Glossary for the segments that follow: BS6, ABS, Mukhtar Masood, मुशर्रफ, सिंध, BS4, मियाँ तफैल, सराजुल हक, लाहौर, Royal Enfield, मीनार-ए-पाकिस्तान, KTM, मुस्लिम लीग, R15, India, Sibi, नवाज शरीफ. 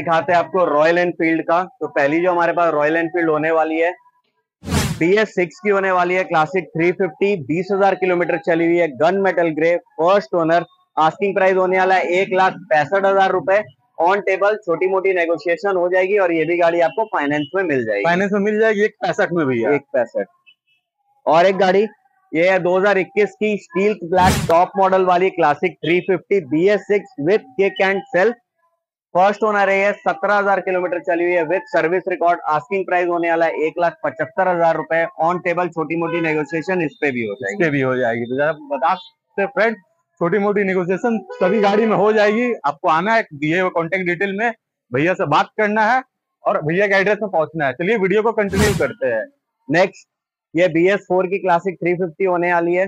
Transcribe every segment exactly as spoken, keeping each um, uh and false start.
दिखाते हैं आपको रॉयल एनफील्ड का। तो पहली जो हमारे पास रॉयल एनफील्ड होने वाली है बी एस सिक्स की होने वाली है, क्लासिक थ्री फिफ्टी, बीस हज़ार किलोमीटर चली हुई है, gun metal grey, first owner. Asking price होने वाला है एक लाख पैंसठ हजार रुपए, ऑन टेबल छोटी मोटी नेगोशिएशन हो जाएगी और ये भी गाड़ी आपको फाइनेंस में मिल जाएगी। फाइनेंस में मिल जाएगी एक पैंसठ में भैया, एक पैंसठ। और एक गाड़ी ये है दो हज़ार इक्कीस की स्टील ब्लैक टॉप मॉडल वाली classic three fifty B S six with kick and self, first owner है, सत्रह हजार किलोमीटर चली हुई है with service record. Asking price होने वाला है एक लाख पचहत्तर हजार रुपए, ऑन टेबल छोटी मोटी नेगोशिएशन इस पे भी हो जाएगी, इस पे भी हो जाएगी। तो बता सकते फ्रेंड, छोटी मोटी नेगोशिएशन सभी गाड़ी में हो जाएगी। आपको आना है दिए हुए कॉन्टेक्ट डिटेल में, भैया से बात करना है और भैया के एड्रेस में पहुंचना है। चलिए वीडियो को कंटिन्यू करते हैं। नेक्स्ट ये बी एस फोर की क्लासिक थ्री फिफ्टी होने वाली है,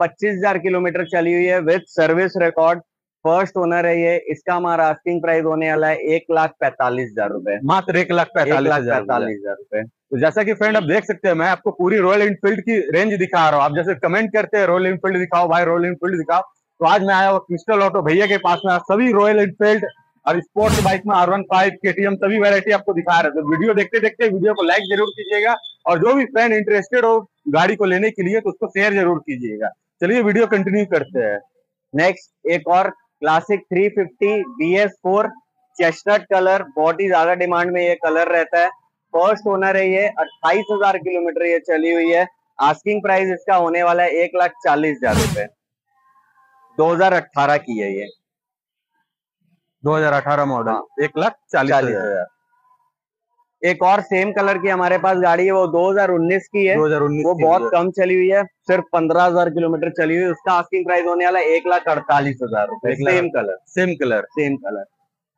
पच्चीस हज़ार किलोमीटर चली हुई है with service record, first owner है ये। इसका हमारा आस्किंग प्राइस होने वाला है एक लाख पैंतालीस हजार रुपए, मात्र एक लाख पैंतालीस हजार रुपए। तो जैसा कि फ्रेंड आप देख सकते हैं, मैं आपको पूरी रॉयल एनफील्ड की रेंज दिखा रहा हूँ। आप जैसे कमेंट करते हैं रॉयल एनफील्ड दिखाओ भाई, रॉयल एनफील्ड दिखाओ, तो आज मैं आया हूँ क्रिस्टल ऑटो भैया के पास में। सभी रॉयल एनफील्ड और स्पोर्ट्स बाइक में R one five, K T M सभी वैरायटी आपको दिखा रहे थे। तो वीडियो देखते देखते वीडियो को लाइक जरूर कीजिएगा और जो भी फ्रेंड इंटरेस्टेड हो गाड़ी को लेने के लिए तो उसको शेयर जरूर कीजिएगा। चलिए वीडियो कंटिन्यू करते हैं। नेक्स्ट एक और classic three fifty B S four, chestnut colour, बहुत ही ज्यादा डिमांड में ये कलर रहता है, फर्स्ट ओनर है ये, अट्ठाईस हजार किलोमीटर ये चली हुई है। आस्किंग प्राइस इसका होने वाला है एक लाख चालीस हजार रुपए, दो हजार अट्ठारह की है ये, दो हज़ार अठारह मॉडल, एक लाख चालीस हजार। एक और सेम कलर की हमारे पास गाड़ी है, वो दो हज़ार उन्नीस की है, दो हज़ार उन्नीस वो बहुत कम चली हुई है, सिर्फ पंद्रह हज़ार किलोमीटर चली हुई है। उसका आस्किंग प्राइस होने वाला एक लाख अड़तालीस हजार रुपए, same colour same colour same colour.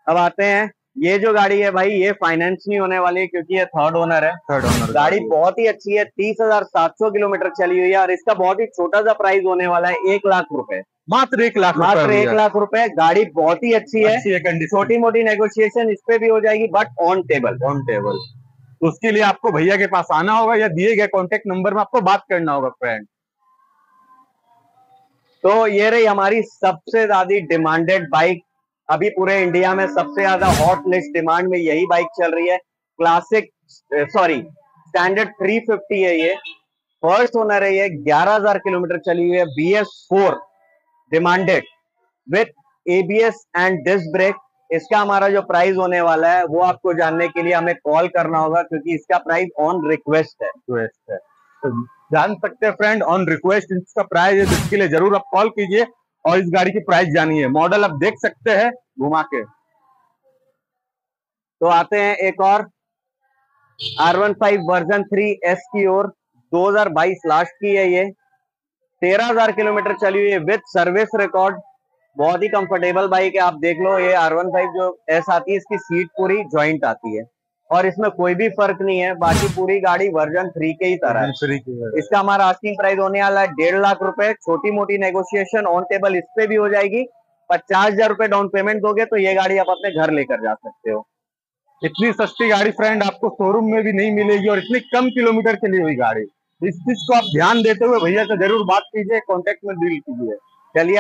अब आते हैं ये जो गाड़ी है भाई, ये फाइनेंस नहीं होने वाली है क्योंकि ये थर्ड ओनर है। थर्ड ओनर गाड़ी बहुत ही अच्छी है, तीस हजार सात सौ किलोमीटर चली हुई है और इसका बहुत ही छोटा सा प्राइस होने वाला है एक लाख रुपए, मात्र एक लाख मात्र एक लाख रुपए। गाड़ी बहुत ही अच्छी है, छोटी मोटी नेगोशिएशन इस पे भी हो जाएगी but on table on table तो उसके लिए आपको भैया के पास आना होगा या दिए गए कॉन्टेक्ट नंबर में आपको बात करना होगा फ्रेंड। तो ये रही हमारी सबसे ज्यादा डिमांडेड बाइक, अभी पूरे इंडिया में सबसे ज्यादा हॉट लिस्ट डिमांड में यही बाइक चल रही है। Classic sorry standard three fifty है ये, फर्स्ट ओनर है ये, ग्यारह हज़ार किलोमीटर चली हुई है, B S four demanded with A B S and disc brake. इसका हमारा जो प्राइस होने वाला है वो आपको जानने के लिए हमें कॉल करना होगा क्योंकि इसका प्राइस ऑन रिक्वेस्ट है, रिक्वेस्ट है। तो जान सकते हैं फ्रेंड ऑन रिक्वेस्ट इसका प्राइस है, जिसके लिए जरूर आप कॉल कीजिए और इस गाड़ी की प्राइस जानिए। मॉडल आप देख सकते हैं घुमा के। तो आते हैं एक और R one five version three S की ओर, दो हज़ार बाईस लास्ट की है ये, तेरह हज़ार किलोमीटर चली हुई है विद सर्विस रिकॉर्ड। बहुत ही कंफर्टेबल बाइक है, आप देख लो ये आर वन फाइव जो एस आती है इसकी सीट पूरी जॉइंट आती है और इसमें कोई भी फर्क नहीं है, बाकी पूरी गाड़ी वर्जन थ्री के ही तरह है। इसका हमारा आस्किंग प्राइस होने वाला है डेढ़ लाख रुपए, छोटी मोटी नेगोशिएशन ऑन टेबल इस पे भी हो जाएगी। पचास हजार रुपए डाउन पेमेंट दोगे तो ये गाड़ी आप अपने घर लेकर जा सकते हो। इतनी सस्ती गाड़ी फ्रेंड आपको शोरूम में भी नहीं मिलेगी और इतनी कम किलोमीटर चली हुई गाड़ी, इस चीज को आप ध्यान देते हुए भैया से जरूर बात कीजिए, कॉन्टेक्ट में डील कीजिए। चलिए।